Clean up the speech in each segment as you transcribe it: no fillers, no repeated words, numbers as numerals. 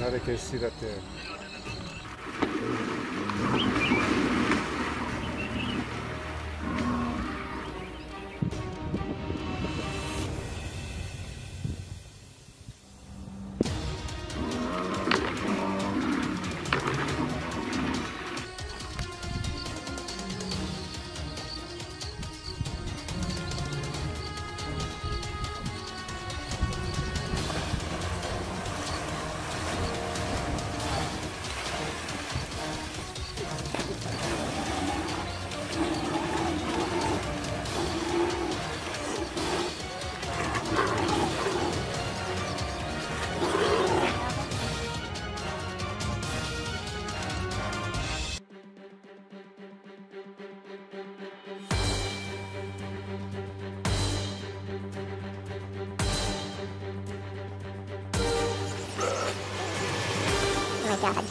Now they can see that there. God.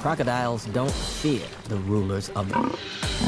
Crocodiles don't fear the rulers of the...